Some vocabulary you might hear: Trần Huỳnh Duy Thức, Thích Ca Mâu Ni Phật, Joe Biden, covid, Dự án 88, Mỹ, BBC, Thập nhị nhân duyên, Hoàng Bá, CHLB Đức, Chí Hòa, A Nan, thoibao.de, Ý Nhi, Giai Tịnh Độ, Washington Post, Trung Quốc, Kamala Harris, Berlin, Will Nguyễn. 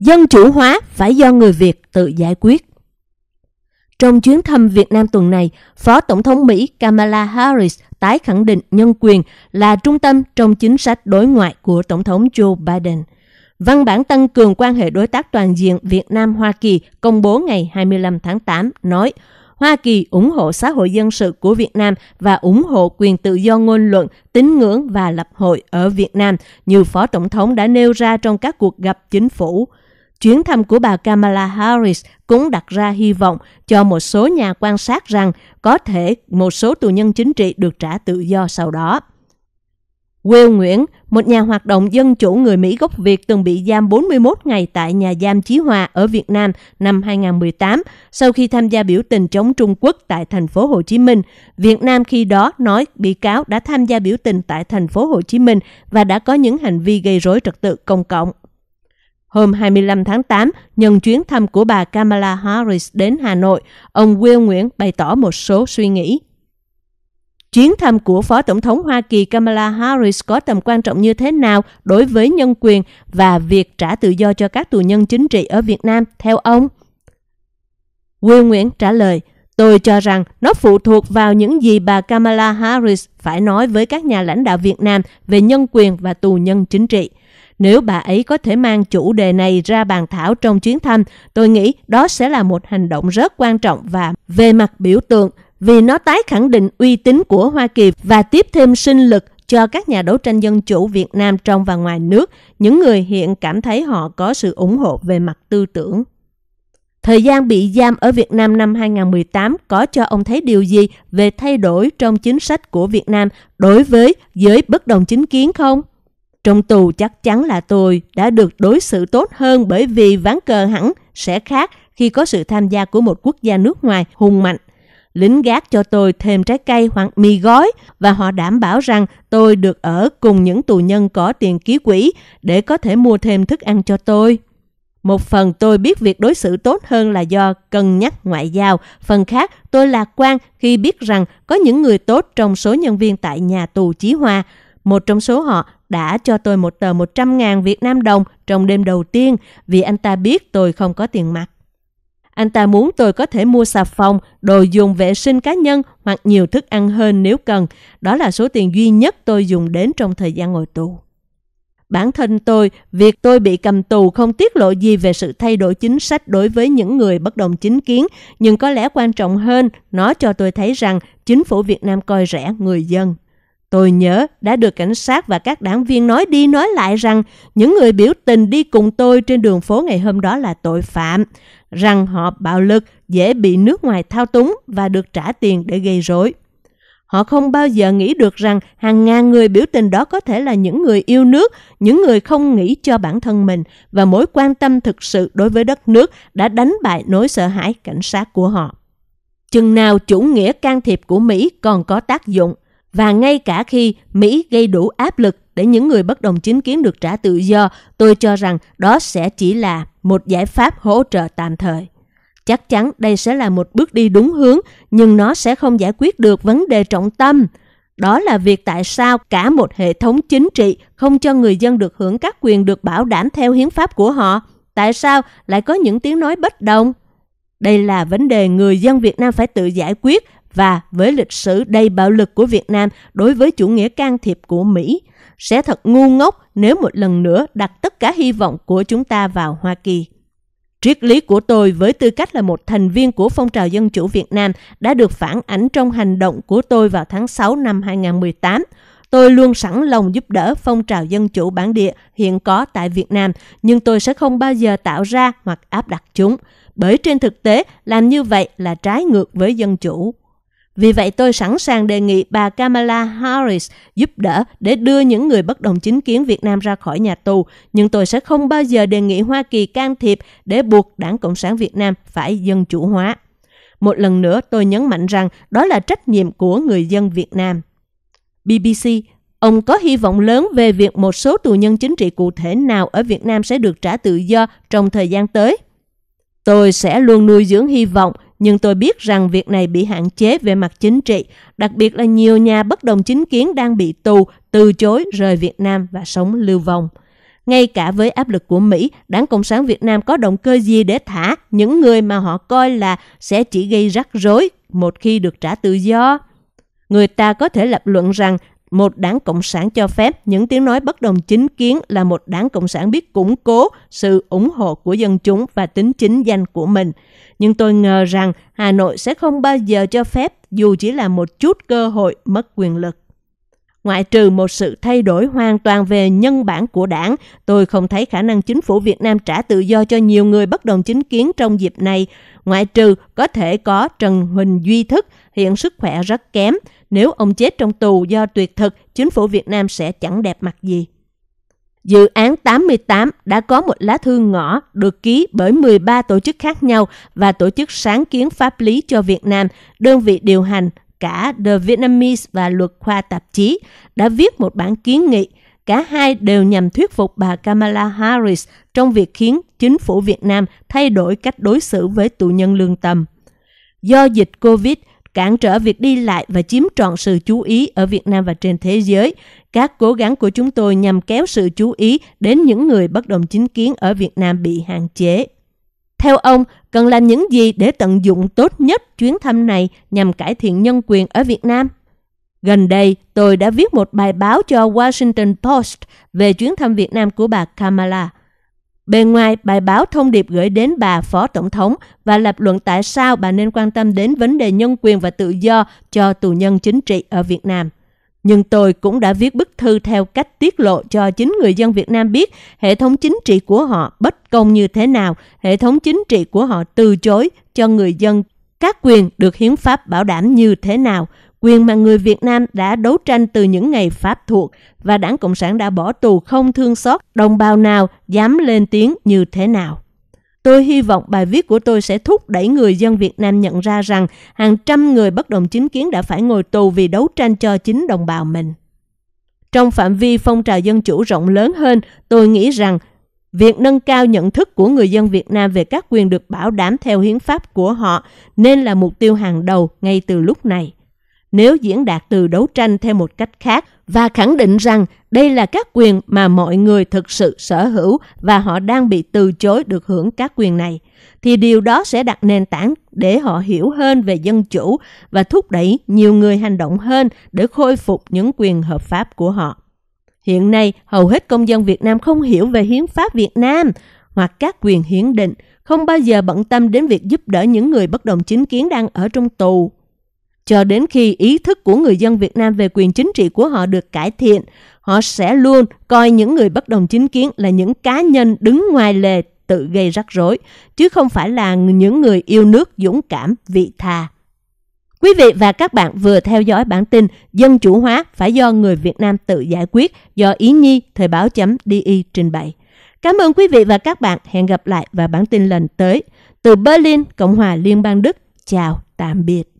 dân chủ hóa phải do người Việt tự giải quyết. Trong chuyến thăm Việt Nam tuần này, Phó Tổng thống Mỹ Kamala Harris tái khẳng định nhân quyền là trung tâm trong chính sách đối ngoại của Tổng thống Joe Biden. Văn bản tăng cường quan hệ đối tác toàn diện Việt Nam-Hoa Kỳ công bố ngày 25 tháng 8 nói Hoa Kỳ ủng hộ xã hội dân sự của Việt Nam và ủng hộ quyền tự do ngôn luận, tín ngưỡng và lập hội ở Việt Nam như Phó Tổng thống đã nêu ra trong các cuộc gặp chính phủ. Chuyến thăm của bà Kamala Harris cũng đặt ra hy vọng cho một số nhà quan sát rằng có thể một số tù nhân chính trị được trả tự do sau đó. Will Nguyễn, một nhà hoạt động dân chủ người Mỹ gốc Việt từng bị giam 41 ngày tại nhà giam Chí Hòa ở Việt Nam năm 2018 sau khi tham gia biểu tình chống Trung Quốc tại thành phố Hồ Chí Minh. Việt Nam khi đó nói bị cáo đã tham gia biểu tình tại thành phố Hồ Chí Minh và đã có những hành vi gây rối trật tự công cộng. Hôm 25 tháng 8, nhân chuyến thăm của bà Kamala Harris đến Hà Nội, ông Will Nguyễn bày tỏ một số suy nghĩ. Chuyến thăm của Phó Tổng thống Hoa Kỳ Kamala Harris có tầm quan trọng như thế nào đối với nhân quyền và việc trả tự do cho các tù nhân chính trị ở Việt Nam, theo ông? Will Nguyễn trả lời, tôi cho rằng nó phụ thuộc vào những gì bà Kamala Harris phải nói với các nhà lãnh đạo Việt Nam về nhân quyền và tù nhân chính trị. Nếu bà ấy có thể mang chủ đề này ra bàn thảo trong chuyến thăm, tôi nghĩ đó sẽ là một hành động rất quan trọng và về mặt biểu tượng, vì nó tái khẳng định uy tín của Hoa Kỳ và tiếp thêm sinh lực cho các nhà đấu tranh dân chủ Việt Nam trong và ngoài nước, những người hiện cảm thấy họ có sự ủng hộ về mặt tư tưởng. Thời gian bị giam ở Việt Nam năm 2018 có cho ông thấy điều gì về thay đổi trong chính sách của Việt Nam đối với giới bất đồng chính kiến không? Trong tù chắc chắn là tôi đã được đối xử tốt hơn bởi vì ván cờ hẳn sẽ khác khi có sự tham gia của một quốc gia nước ngoài hùng mạnh. Lính gác cho tôi thêm trái cây hoặc mì gói và họ đảm bảo rằng tôi được ở cùng những tù nhân có tiền ký quỹ để có thể mua thêm thức ăn cho tôi. Một phần tôi biết việc đối xử tốt hơn là do cân nhắc ngoại giao. Phần khác, tôi lạc quan khi biết rằng có những người tốt trong số nhân viên tại nhà tù Chí Hòa. Một trong số họ đã cho tôi một tờ 100.000 Việt Nam đồng trong đêm đầu tiên vì anh ta biết tôi không có tiền mặt. Anh ta muốn tôi có thể mua xà phòng, đồ dùng vệ sinh cá nhân hoặc nhiều thức ăn hơn nếu cần. Đó là số tiền duy nhất tôi dùng đến trong thời gian ngồi tù. Bản thân tôi, việc tôi bị cầm tù không tiết lộ gì về sự thay đổi chính sách đối với những người bất đồng chính kiến, nhưng có lẽ quan trọng hơn, nó cho tôi thấy rằng chính phủ Việt Nam coi rẻ người dân. Tôi nhớ đã được cảnh sát và các đảng viên nói đi nói lại rằng những người biểu tình đi cùng tôi trên đường phố ngày hôm đó là tội phạm, rằng họ bạo lực, dễ bị nước ngoài thao túng và được trả tiền để gây rối. Họ không bao giờ nghĩ được rằng hàng ngàn người biểu tình đó có thể là những người yêu nước, những người không nghĩ cho bản thân mình và mối quan tâm thực sự đối với đất nước đã đánh bại nỗi sợ hãi cảnh sát của họ. Chừng nào chủ nghĩa can thiệp của Mỹ còn có tác dụng, và ngay cả khi Mỹ gây đủ áp lực để những người bất đồng chính kiến được trả tự do, tôi cho rằng đó sẽ chỉ là một giải pháp hỗ trợ tạm thời. Chắc chắn đây sẽ là một bước đi đúng hướng, nhưng nó sẽ không giải quyết được vấn đề trọng tâm. Đó là việc tại sao cả một hệ thống chính trị không cho người dân được hưởng các quyền được bảo đảm theo hiến pháp của họ. Tại sao lại có những tiếng nói bất đồng? Đây là vấn đề người dân Việt Nam phải tự giải quyết, và với lịch sử đầy bạo lực của Việt Nam đối với chủ nghĩa can thiệp của Mỹ, sẽ thật ngu ngốc nếu một lần nữa đặt tất cả hy vọng của chúng ta vào Hoa Kỳ. Triết lý của tôi với tư cách là một thành viên của phong trào dân chủ Việt Nam đã được phản ánh trong hành động của tôi vào tháng 6 năm 2018. Tôi luôn sẵn lòng giúp đỡ phong trào dân chủ bản địa hiện có tại Việt Nam, nhưng tôi sẽ không bao giờ tạo ra hoặc áp đặt chúng, bởi trên thực tế làm như vậy là trái ngược với dân chủ. Vì vậy, tôi sẵn sàng đề nghị bà Kamala Harris giúp đỡ để đưa những người bất đồng chính kiến Việt Nam ra khỏi nhà tù, nhưng tôi sẽ không bao giờ đề nghị Hoa Kỳ can thiệp để buộc Đảng Cộng sản Việt Nam phải dân chủ hóa. Một lần nữa, tôi nhấn mạnh rằng đó là trách nhiệm của người dân Việt Nam. BBC, ông có hy vọng lớn về việc một số tù nhân chính trị cụ thể nào ở Việt Nam sẽ được trả tự do trong thời gian tới? Tôi sẽ luôn nuôi dưỡng hy vọng, nhưng tôi biết rằng việc này bị hạn chế về mặt chính trị, đặc biệt là nhiều nhà bất đồng chính kiến đang bị tù, từ chối rời Việt Nam và sống lưu vong. Ngay cả với áp lực của Mỹ, Đảng Cộng sản Việt Nam có động cơ gì để thả những người mà họ coi là sẽ chỉ gây rắc rối một khi được trả tự do? Người ta có thể lập luận rằng một đảng Cộng sản cho phép những tiếng nói bất đồng chính kiến là một đảng Cộng sản biết củng cố sự ủng hộ của dân chúng và tính chính danh của mình. Nhưng tôi ngờ rằng Hà Nội sẽ không bao giờ cho phép dù chỉ là một chút cơ hội mất quyền lực. Ngoại trừ một sự thay đổi hoàn toàn về nhân bản của đảng, tôi không thấy khả năng chính phủ Việt Nam trả tự do cho nhiều người bất đồng chính kiến trong dịp này, ngoại trừ có thể có Trần Huỳnh Duy Thức, hiện sức khỏe rất kém. Nếu ông chết trong tù do tuyệt thực, chính phủ Việt Nam sẽ chẳng đẹp mặt gì. Dự án 88 đã có một lá thư ngỏ được ký bởi 13 tổ chức khác nhau và tổ chức sáng kiến pháp lý cho Việt Nam, đơn vị điều hành, cả The Vietnamese và luật khoa tạp chí, đã viết một bản kiến nghị. Cả hai đều nhằm thuyết phục bà Kamala Harris trong việc khiến chính phủ Việt Nam thay đổi cách đối xử với tù nhân lương tâm. Do dịch Covid cản trở việc đi lại và chiếm trọn sự chú ý ở Việt Nam và trên thế giới, các cố gắng của chúng tôi nhằm kéo sự chú ý đến những người bất đồng chính kiến ở Việt Nam bị hạn chế. Theo ông, cần làm những gì để tận dụng tốt nhất chuyến thăm này nhằm cải thiện nhân quyền ở Việt Nam? Gần đây, tôi đã viết một bài báo cho Washington Post về chuyến thăm Việt Nam của bà Kamala. Bề ngoài, bài báo thông điệp gửi đến bà Phó Tổng thống và lập luận tại sao bà nên quan tâm đến vấn đề nhân quyền và tự do cho tù nhân chính trị ở Việt Nam. Nhưng tôi cũng đã viết bức thư theo cách tiết lộ cho chính người dân Việt Nam biết hệ thống chính trị của họ bất công như thế nào, hệ thống chính trị của họ từ chối cho người dân các quyền được hiến pháp bảo đảm như thế nào, quyền mà người Việt Nam đã đấu tranh từ những ngày Pháp thuộc và Đảng Cộng sản đã bỏ tù không thương xót đồng bào nào dám lên tiếng như thế nào. Tôi hy vọng bài viết của tôi sẽ thúc đẩy người dân Việt Nam nhận ra rằng hàng trăm người bất đồng chính kiến đã phải ngồi tù vì đấu tranh cho chính đồng bào mình. Trong phạm vi phong trào dân chủ rộng lớn hơn, tôi nghĩ rằng việc nâng cao nhận thức của người dân Việt Nam về các quyền được bảo đảm theo hiến pháp của họ nên là mục tiêu hàng đầu ngay từ lúc này. Nếu diễn đạt từ đấu tranh theo một cách khác và khẳng định rằng đây là các quyền mà mọi người thực sự sở hữu và họ đang bị từ chối được hưởng các quyền này, thì điều đó sẽ đặt nền tảng để họ hiểu hơn về dân chủ và thúc đẩy nhiều người hành động hơn để khôi phục những quyền hợp pháp của họ. Hiện nay, hầu hết công dân Việt Nam không hiểu về hiến pháp Việt Nam hoặc các quyền hiến định, không bao giờ bận tâm đến việc giúp đỡ những người bất đồng chính kiến đang ở trong tù. Cho đến khi ý thức của người dân Việt Nam về quyền chính trị của họ được cải thiện, họ sẽ luôn coi những người bất đồng chính kiến là những cá nhân đứng ngoài lề tự gây rắc rối, chứ không phải là những người yêu nước dũng cảm vị tha. Quý vị và các bạn vừa theo dõi bản tin Dân chủ hóa phải do người Việt Nam tự giải quyết do Ý Nhi Thời báo.de trình bày. Cảm ơn quý vị và các bạn. Hẹn gặp lại vào bản tin lần tới. Từ Berlin, Cộng hòa Liên bang Đức. Chào, tạm biệt.